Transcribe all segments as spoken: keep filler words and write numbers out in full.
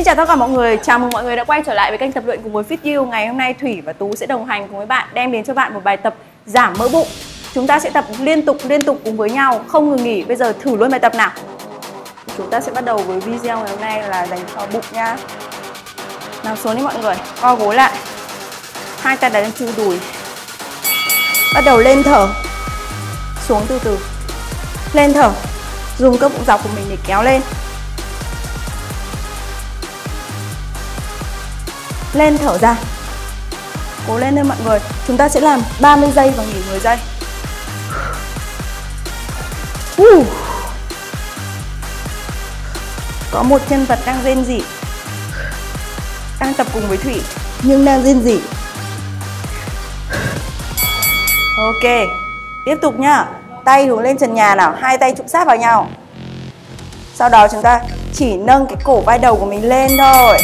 Xin chào tất cả mọi người, chào mừng mọi người đã quay trở lại với kênh tập luyện cùng với Fit You. Ngày hôm nay Thủy và Tú sẽ đồng hành cùng với bạn đem đến cho bạn một bài tập giảm mỡ bụng. Chúng ta sẽ tập liên tục liên tục cùng với nhau, không ngừng nghỉ. Bây giờ thử luôn bài tập nào. Chúng ta sẽ bắt đầu với video ngày hôm nay là dành cho bụng nha. Nằm xuống đi mọi người, co gối lại, hai tay đặt lên chu đùi, bắt đầu lên thở, xuống từ từ, lên thở, dùng cơ bụng dọc của mình để kéo lên. Lên thở ra. Cố lên thôi mọi người. Chúng ta sẽ làm ba mươi giây và nghỉ mười giây. uh. Có một nhân vật đang rên rỉ, đang tập cùng với Thủy nhưng đang rên rỉ. Ok, tiếp tục nhá. Tay hướng lên trần nhà nào, hai tay trụng sát vào nhau. Sau đó chúng ta chỉ nâng cái cổ vai đầu của mình lên thôi.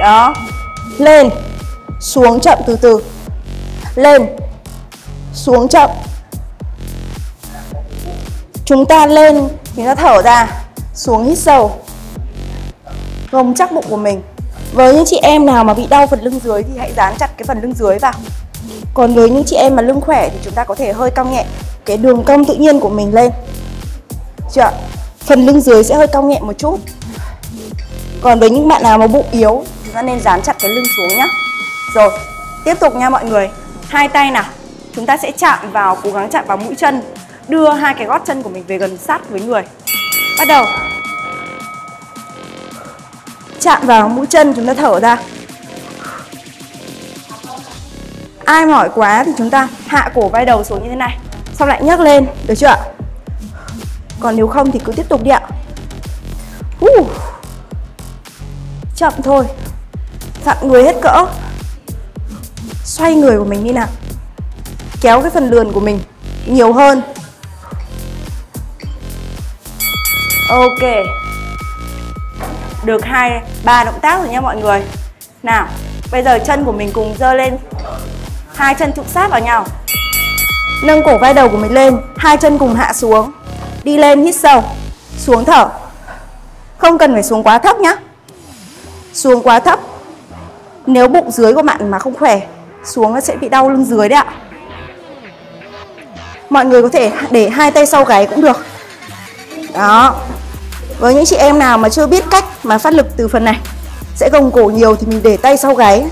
Đó, lên, xuống chậm từ từ, lên, xuống chậm. Chúng ta lên, chúng ta thở ra, xuống hít sâu, gồng chắc bụng của mình. Với những chị em nào mà bị đau phần lưng dưới thì hãy dán chặt cái phần lưng dưới vào. Còn với những chị em mà lưng khỏe thì chúng ta có thể hơi cong nhẹ cái đường cong tự nhiên của mình lên. Chưa? Phần lưng dưới sẽ hơi cong nhẹ một chút. Còn với những bạn nào mà bụng yếu, chúng ta nên dán chặt cái lưng xuống nhá. Rồi, tiếp tục nha mọi người. Hai tay nào, chúng ta sẽ chạm vào, cố gắng chạm vào mũi chân. Đưa hai cái gót chân của mình về gần sát với người. Bắt đầu. Chạm vào mũi chân, chúng ta thở ra. Ai mỏi quá thì chúng ta hạ cổ vai đầu xuống như thế này, sau lại nhấc lên, được chưa ạ? Còn nếu không thì cứ tiếp tục đi ạ. uh. Chậm thôi, dặn người hết cỡ. Xoay người của mình đi nào, kéo cái phần lườn của mình nhiều hơn. Ok, được hai ba động tác rồi nha mọi người. Nào, bây giờ chân của mình cùng giơ lên, hai chân trục sát vào nhau, nâng cổ vai đầu của mình lên, hai chân cùng hạ xuống, đi lên hít sâu, xuống thở. Không cần phải xuống quá thấp nhá, xuống quá thấp nếu bụng dưới của bạn mà không khỏe, xuống nó sẽ bị đau lưng dưới đấy ạ. Mọi người có thể để hai tay sau gáy cũng được. Đó, với những chị em nào mà chưa biết cách mà phát lực từ phần này, sẽ gồng cổ nhiều thì mình để tay sau gáy,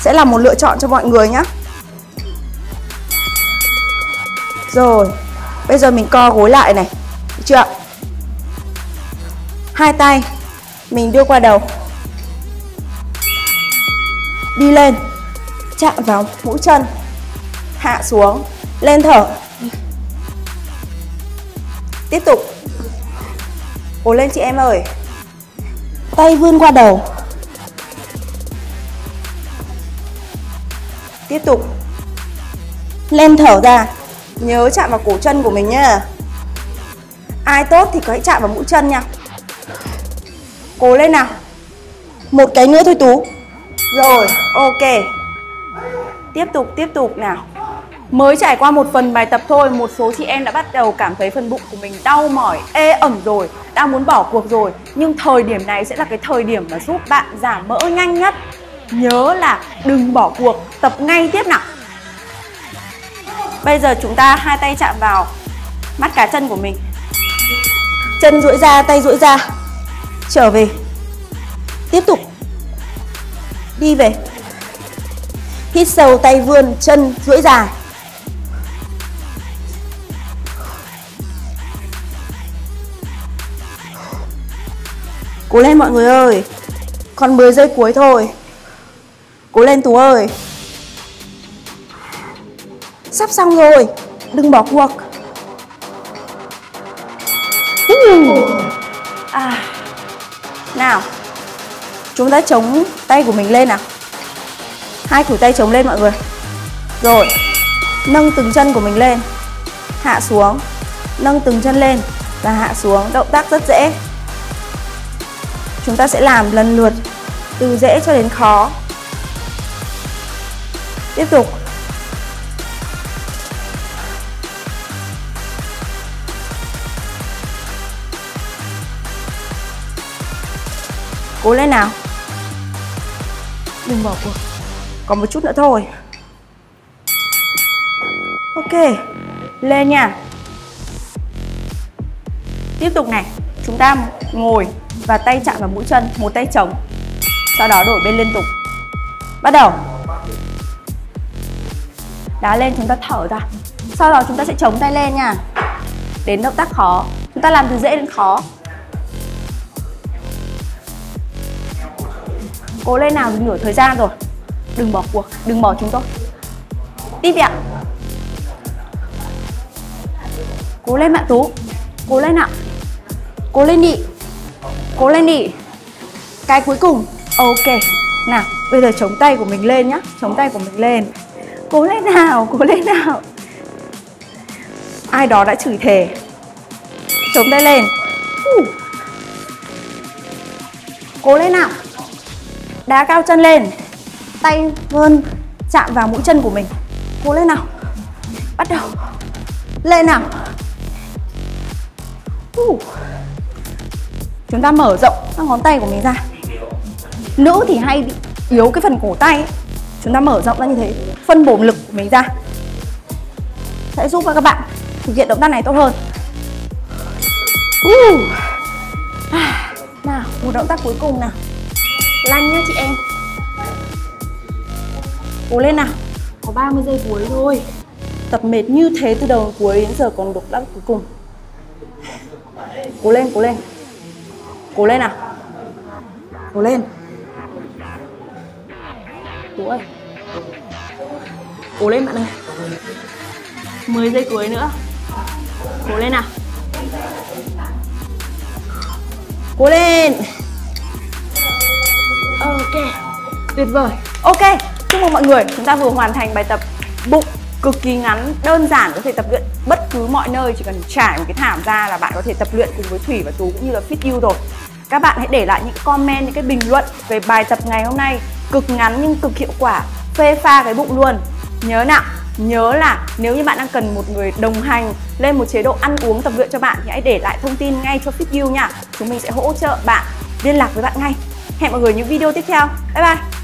sẽ là một lựa chọn cho mọi người nhé. Rồi, bây giờ mình co gối lại này, được chưa? Hai tay mình đưa qua đầu, đi lên, chạm vào mũi chân, hạ xuống, lên thở. Tiếp tục. Cố lên chị em ơi. Tay vươn qua đầu. Tiếp tục. Lên thở ra. Nhớ chạm vào cổ chân của mình nhá. Ai tốt thì hãy chạm vào mũi chân nha. Cố lên nào. Một cái nữa thôi Tú. Rồi, ok. Tiếp tục, tiếp tục nào. Mới trải qua một phần bài tập thôi, một số chị em đã bắt đầu cảm thấy phần bụng của mình đau mỏi, ê ẩm rồi, đã muốn bỏ cuộc rồi. Nhưng thời điểm này sẽ là cái thời điểm mà giúp bạn giảm mỡ nhanh nhất. Nhớ là đừng bỏ cuộc, tập ngay tiếp nào. Bây giờ chúng ta hai tay chạm vào mắt cá chân của mình. Chân duỗi ra, tay duỗi ra. Trở về. Tiếp tục. Đi về. Hít sâu, tay vươn, chân duỗi ra. Cố lên mọi người ơi. Còn mười giây cuối thôi. Cố lên Tú ơi. Sắp xong rồi. Đừng bỏ cuộc. à. Nào, chúng ta chống tay của mình lên nào. Hai khuỷu tay chống lên mọi người. Rồi, nâng từng chân của mình lên, hạ xuống, nâng từng chân lên và hạ xuống. Động tác rất dễ. Chúng ta sẽ làm lần lượt từ dễ cho đến khó. Tiếp tục. Cố lên nào. Đừng bỏ cuộc. Còn một chút nữa thôi. Ok. Lên nha. Tiếp tục này. Chúng ta ngồi và tay chạm vào mũi chân. Một tay chống. Sau đó đổi bên liên tục. Bắt đầu. Đá lên, chúng ta thở ra. Sau đó chúng ta sẽ chống tay lên nha. Đến động tác khó. Chúng ta làm từ dễ đến khó. Cố lên nào, nửa thời gian rồi. Đừng bỏ cuộc, đừng bỏ chúng tôi. Tiếp ạ. Cố lên bạn Tú. Cố lên ạ. Cố lên đi. Cố lên đi. Cái cuối cùng. Ok. Nào, bây giờ chống tay của mình lên nhá. Chống tay của mình lên. Cố lên nào, cố lên nào. Ai đó đã chửi thề. Chống tay lên. uh. Cố lên nào. Đá cao chân lên. Tay vươn chạm vào mũi chân của mình. Cố lên nào. Bắt đầu. Lên nào. uh. Chúng ta mở rộng các ngón tay của mình ra. Nữ thì hay bị yếu cái phần cổ tay ấy. Chúng ta mở rộng ra như thế. Phân bổ lực của mình ra sẽ giúp các bạn thực hiện động tác này tốt hơn. uh. à. Nào, một động tác cuối cùng nào. Lăn nhá chị em. Cố lên nào. Có ba mươi giây cuối thôi. Tập mệt như thế từ đầu cuối đến giờ, còn động tác cuối cùng. Cố lên, cố lên. Cố lên nào. Cố lên Tú ơi. Cố lên bạn ơi. mười giây cuối nữa. Cố lên nào. Cố lên. Ok, tuyệt vời. Ok, chúc mừng mọi người. Chúng ta vừa hoàn thành bài tập bụng cực kỳ ngắn, đơn giản, có thể tập luyện bất cứ mọi nơi. Chỉ cần trải một cái thảm ra là bạn có thể tập luyện cùng với Thủy và Tú cũng như là Fit You rồi. Các bạn hãy để lại những comment, những cái bình luận về bài tập ngày hôm nay. Cực ngắn nhưng cực hiệu quả, phê pha cái bụng luôn. Nhớ nào, nhớ là nếu như bạn đang cần một người đồng hành lên một chế độ ăn uống tập luyện cho bạn thì hãy để lại thông tin ngay cho Fit You nha. Chúng mình sẽ hỗ trợ bạn, liên lạc với bạn ngay. Hẹn mọi người những video tiếp theo. Bye bye!